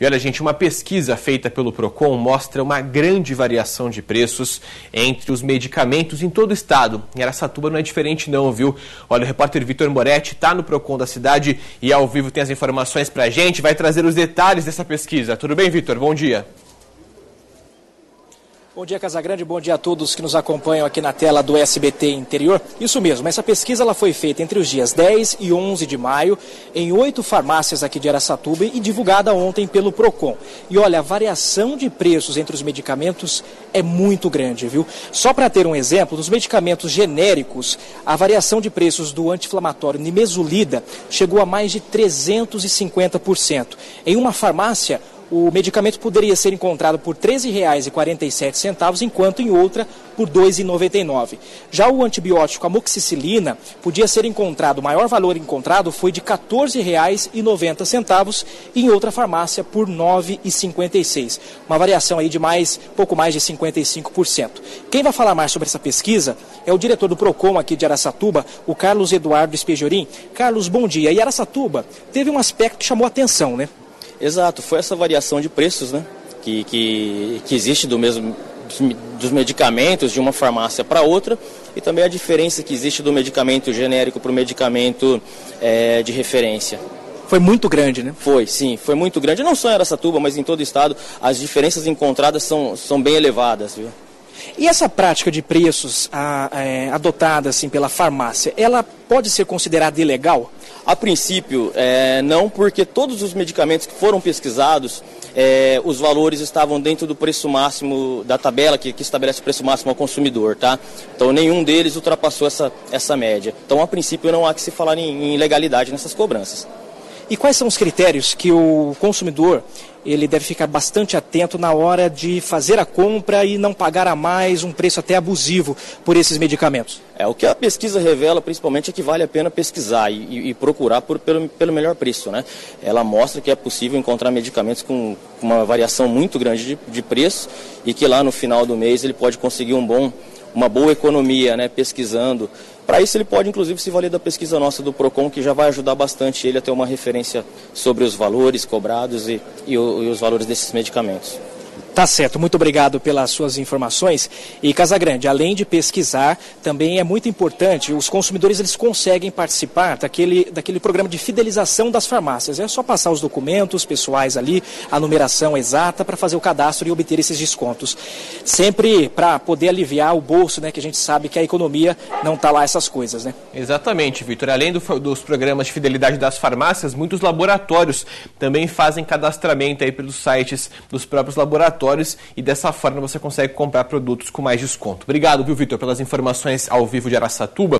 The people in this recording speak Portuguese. E olha, gente, uma pesquisa feita pelo PROCON mostra uma grande variação de preços entre os medicamentos em todo o estado. Em Araçatuba não é diferente não, viu? Olha, o repórter Vitor Moretti está no PROCON da cidade e ao vivo tem as informações para a gente, vai trazer os detalhes dessa pesquisa. Tudo bem, Vitor? Bom dia. Bom dia, Casagrande. Bom dia a todos que nos acompanham aqui na tela do SBT Interior. Isso mesmo, essa pesquisa ela foi feita entre os dias 10 e 11 de maio em 8 farmácias aqui de Araçatuba e divulgada ontem pelo PROCON. E olha, a variação de preços entre os medicamentos é muito grande, viu? Só para ter um exemplo, nos medicamentos genéricos, a variação de preços do anti-inflamatório nimesulida chegou a mais de 350%. Em uma farmácia, o medicamento poderia ser encontrado por R$ 13,47, enquanto em outra por R$ 2,99. Já o antibiótico amoxicilina podia ser encontrado, o maior valor encontrado foi de R$ 14,90 e em outra farmácia por R$ 9,56. Uma variação aí de pouco mais de 55%. Quem vai falar mais sobre essa pesquisa é o diretor do PROCON aqui de Araçatuba, o Carlos Eduardo Espejorim. Carlos, bom dia. E Araçatuba teve um aspecto que chamou a atenção, né? Exato, foi essa variação de preços, né, que existe dos medicamentos de uma farmácia para outra, e também a diferença que existe do medicamento genérico para o medicamento de referência. Foi muito grande, né? Foi, sim, foi muito grande. Não só em Araçatuba, mas em todo o estado, as diferenças encontradas são bem elevadas, viu? E essa prática de preços adotada assim, pela farmácia, ela pode ser considerada ilegal? A princípio, não, porque todos os medicamentos que foram pesquisados, os valores estavam dentro do preço máximo da tabela, que estabelece o preço máximo ao consumidor, tá? Então, nenhum deles ultrapassou essa média. Então, a princípio, não há que se falar em ilegalidade nessas cobranças. E quais são os critérios que o consumidor ele deve ficar bastante atento na hora de fazer a compra e não pagar a mais um preço até abusivo por esses medicamentos? O que a pesquisa revela principalmente é que vale a pena pesquisar e procurar pelo melhor preço, né? Ela mostra que é possível encontrar medicamentos com uma variação muito grande de preço e que lá no final do mês ele pode conseguir uma boa economia, né, pesquisando. Para isso ele pode inclusive se valer da pesquisa nossa do PROCON, que já vai ajudar bastante ele a ter uma referência sobre os valores cobrados e os valores desses medicamentos. Tá certo, muito obrigado pelas suas informações. E Casagrande, além de pesquisar, também é muito importante, os consumidores eles conseguem participar daquele programa de fidelização das farmácias. É só passar os documentos pessoais ali, a numeração exata para fazer o cadastro e obter esses descontos. Sempre para poder aliviar o bolso, né, que a gente sabe que a economia não está lá essas coisas, né? Exatamente, Vitor. Além dos programas de fidelidade das farmácias, muitos laboratórios também fazem cadastramento aí pelos sites dos próprios laboratórios. E dessa forma você consegue comprar produtos com mais desconto. Obrigado, viu, Vitor, pelas informações ao vivo de Araçatuba.